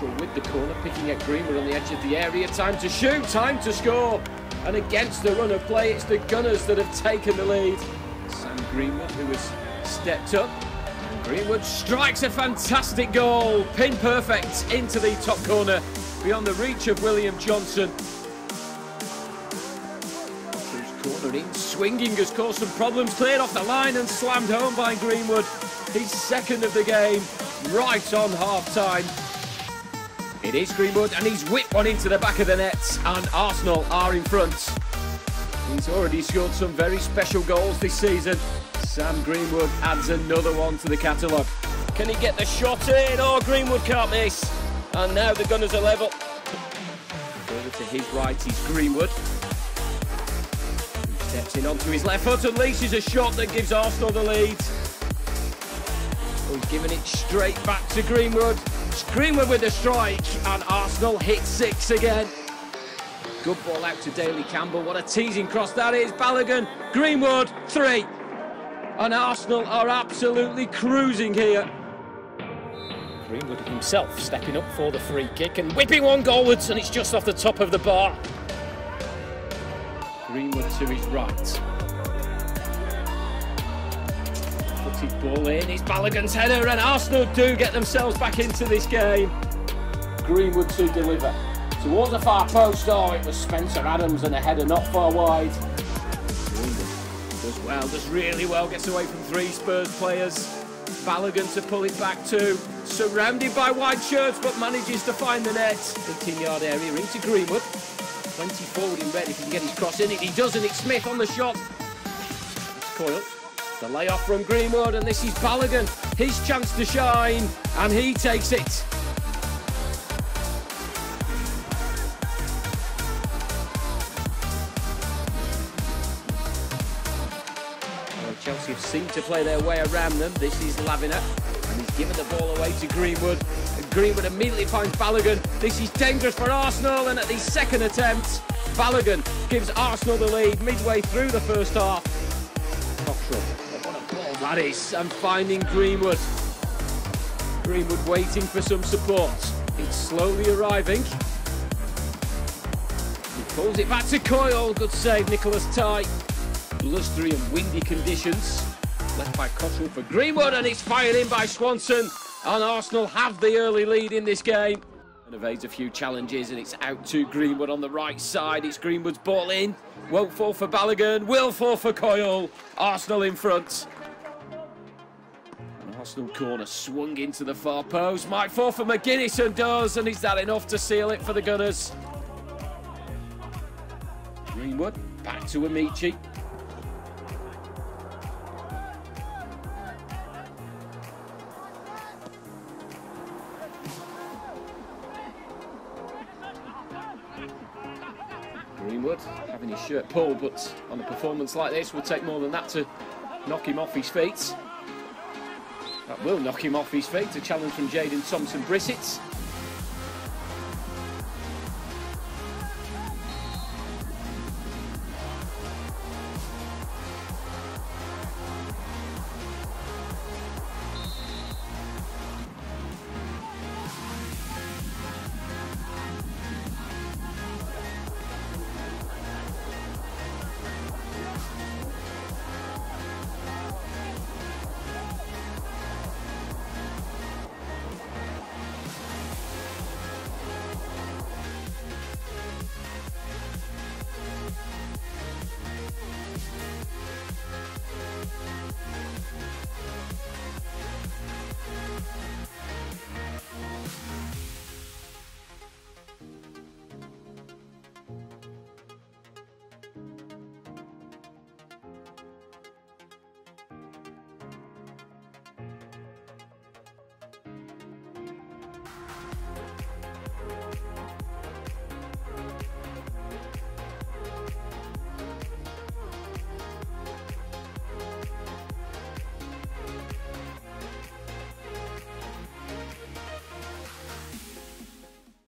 Central with the corner, picking at Greenwood on the edge of the area. Time to shoot, time to score. And against the run of play, it's the Gunners that have taken the lead. Sam Greenwood, who has stepped up. Greenwood strikes a fantastic goal, pin perfect into the top corner, beyond the reach of William Johnson. Corner in, swinging has caused some problems, cleared off the line and slammed home by Greenwood. His second of the game, right on half-time. It is Greenwood, and he's whipped one into the back of the net, and Arsenal are in front. He's already scored some very special goals this season. Sam Greenwood adds another one to the catalogue. Can he get the shot in? Oh, Greenwood can't miss. And now the Gunners are level. Over to his right is Greenwood. Steps in onto his left foot and unleashes a shot that gives Arsenal the lead. He's given it straight back to Greenwood. Greenwood with a strike, and Arsenal hit six again. Good ball out to Daley Campbell. What a teasing cross that is. Balogun, Greenwood, three. And Arsenal are absolutely cruising here. Greenwood himself stepping up for the free kick and whipping one goalwards, and it's just off the top of the bar. Greenwood to his right. Footed ball in, it's Balogun's header, and Arsenal do get themselves back into this game. Greenwood to deliver. Towards the far post, oh, it was Spencer Adams and a header not far wide. Greenwood does well, does really well, gets away from three Spurs players. Balogun to pull it back too. Surrounded by wide shirts, but manages to find the net. 15-yard area into Greenwood. Plenty forward in red if he can get his cross in it. He does, and it's Smith on the shot. It's Coyle. The layoff from Greenwood, and this is Balogun. His chance to shine, and he takes it. Well, Chelsea have seemed to play their way around them. This is Lavina, and he's given the ball away to Greenwood. Greenwood immediately finds Balogun. This is dangerous for Arsenal, and at the second attempt, Balogun gives Arsenal the lead midway through the first half. Cottrell, what a ball that is, and finding Greenwood. Greenwood waiting for some support. It's slowly arriving. He pulls it back to Coyle. Good save, Nicholas Tye. Blustery and windy conditions. Left by Cottrell for Greenwood, and it's fired in by Swanson. And Arsenal have the early lead in this game. And evades a few challenges, and it's out to Greenwood on the right side. It's Greenwood's ball in. Won't fall for Balogun, will fall for Coyle. Arsenal in front. An Arsenal corner swung into the far post. Might fall for McGuinness, and does, and is that enough to seal it for the Gunners? Greenwood back to Amici. Greenwood having his shirt pulled, but on a performance like this, will take more than that to knock him off his feet. That will knock him off his feet. A challenge from Jayden Thompson-Brissett.